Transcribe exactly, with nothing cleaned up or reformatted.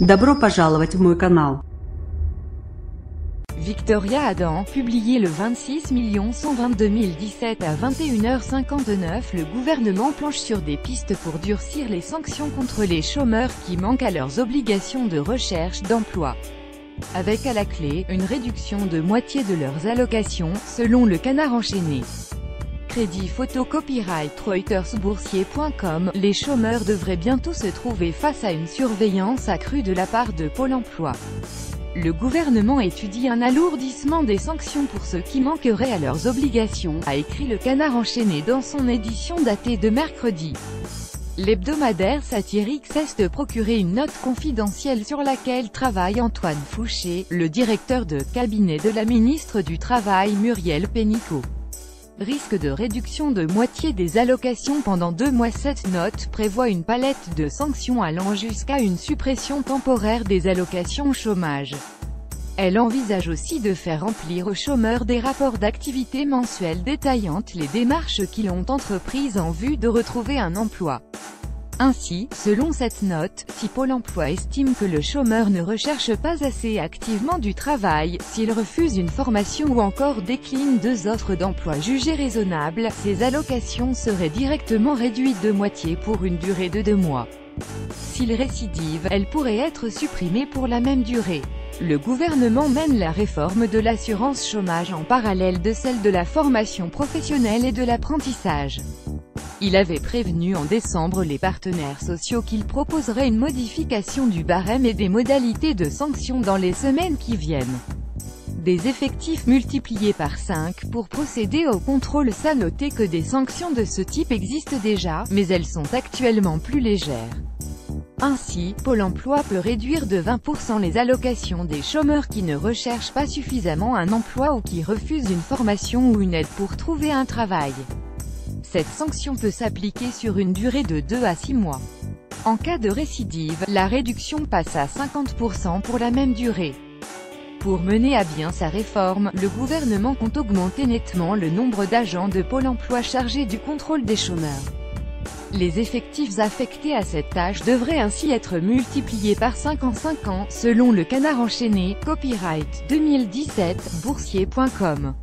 Добро пожаловать в мой канал. Victoria Adam, publié le vingt-six cent vingt-deux mille dix-sept à vingt et une heures cinquante-neuf, le gouvernement planche sur des pistes pour durcir les sanctions contre les chômeurs qui manquent à leurs obligations de recherche d'emploi. Avec à la clé, une réduction de moitié de leurs allocations, selon le Canard Enchaîné. Crédit photo copyright Reuters boursier point com, les chômeurs devraient bientôt se trouver face à une surveillance accrue de la part de Pôle emploi. Le gouvernement étudie un alourdissement des sanctions pour ceux qui manqueraient à leurs obligations, a écrit le Canard Enchaîné dans son édition datée de mercredi. L'hebdomadaire satirique cesse de procurer une note confidentielle sur laquelle travaille Antoine Fouché, le directeur de cabinet de la ministre du Travail Muriel Pénicaud. Risque de réduction de moitié des allocations pendant deux mois. Cette note prévoit une palette de sanctions allant jusqu'à une suppression temporaire des allocations chômage. Elle envisage aussi de faire remplir aux chômeurs des rapports d'activité mensuels détaillant les démarches qu'ils ont entreprises en vue de retrouver un emploi. Ainsi, selon cette note, si Pôle emploi estime que le chômeur ne recherche pas assez activement du travail, s'il refuse une formation ou encore décline deux offres d'emploi jugées raisonnables, ses allocations seraient directement réduites de moitié pour une durée de deux mois. S'il récidive, elles pourraient être supprimées pour la même durée. Le gouvernement mène la réforme de l'assurance chômage en parallèle de celle de la formation professionnelle et de l'apprentissage. Il avait prévenu en décembre les partenaires sociaux qu'il proposerait une modification du barème et des modalités de sanctions dans les semaines qui viennent. Des effectifs multipliés par cinq pour procéder au contrôle. Ça noter que des sanctions de ce type existent déjà, mais elles sont actuellement plus légères. Ainsi, Pôle emploi peut réduire de vingt pour cent les allocations des chômeurs qui ne recherchent pas suffisamment un emploi ou qui refusent une formation ou une aide pour trouver un travail. Cette sanction peut s'appliquer sur une durée de deux à six mois. En cas de récidive, la réduction passe à cinquante pour cent pour la même durée. Pour mener à bien sa réforme, le gouvernement compte augmenter nettement le nombre d'agents de Pôle emploi chargés du contrôle des chômeurs. Les effectifs affectés à cette tâche devraient ainsi être multipliés par cinq en cinq ans, selon le Canard Enchaîné, copyright deux mille dix-sept, boursier point com.